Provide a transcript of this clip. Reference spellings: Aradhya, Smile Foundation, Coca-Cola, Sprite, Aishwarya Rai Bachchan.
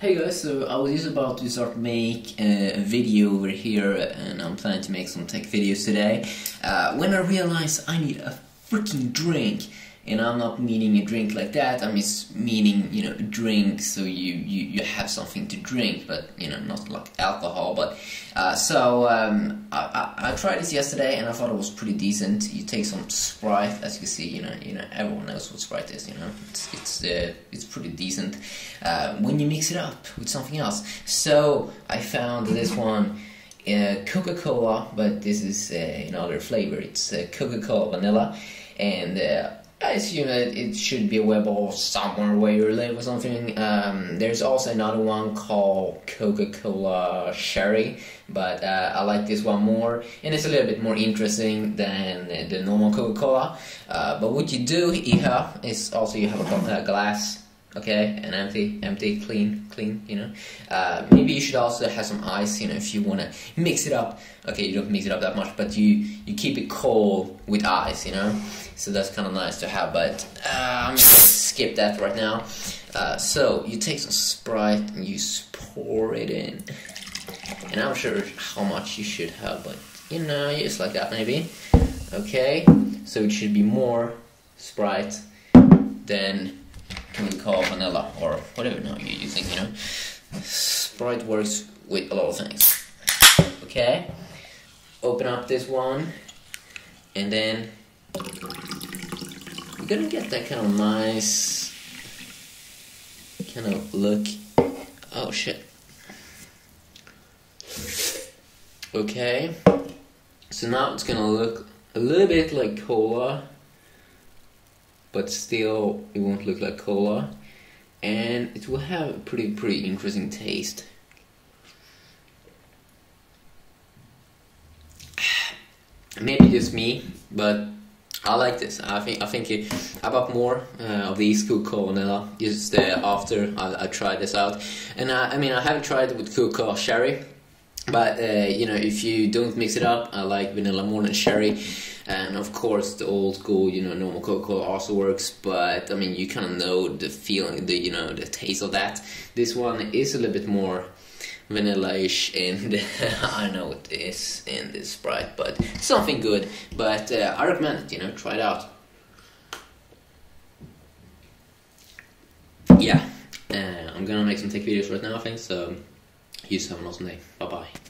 Hey guys, so I was just about to start make a video over here, and I'm planning to make some tech videos today. When I realized I need a freaking drink, and I'm not meaning a drink like that, I'm just meaning, you know, a drink so you have something to drink, but, you know, not like alcohol, but... I tried this yesterday, and I thought it was pretty decent. You take some Sprite, as you see, you know, everyone knows what Sprite is, you know, it's pretty decent when you mix it up with something else. So I found this one, Coca-Cola, but this is another flavor. It's Coca-Cola vanilla, and I assume that it should be available somewhere where you live or something. There's also another one called Coca-Cola Sherry, but I like this one more, and it's a little bit more interesting than the normal Coca-Cola. But what you do here is also you have a glass, okay, and empty, clean, you know. Maybe you should also have some ice, you know, if you wanna mix it up. Okay, you don't mix it up that much, but you keep it cold with ice, you know. So that's kind of nice to have, but I'm gonna skip that right now. So you take some Sprite and you pour it in, and I'm sure how much you should have, but you know, just like that maybe. Okay, so it should be more Sprite than call vanilla or whatever now you're using, you know. Sprite works with a lot of things. Okay, open up this one, and then you're gonna get that kind of nice kind of look. Oh shit. Okay, so now it's gonna look a little bit like cola, but still it won't look like cola, and it will have a pretty interesting taste. Maybe just me, but I like this. I think I bought more of these Coca-Cola vanilla just after I tried this out, and I mean I haven't tried it with Coca-Cola Sherry. But, you know, if you don't mix it up, I like vanilla more than sherry. And, of course, the old school, you know, normal Coca-Cola also works. But, I mean, you kind of know the feeling, the, you know, the taste of that. This one is a little bit more vanilla-ish, and I know it is in this Sprite, but something good. But I recommend it, you know, try it out. Yeah, I'm gonna make some tech videos right now, I think, so... You have an awesome day. Bye-bye.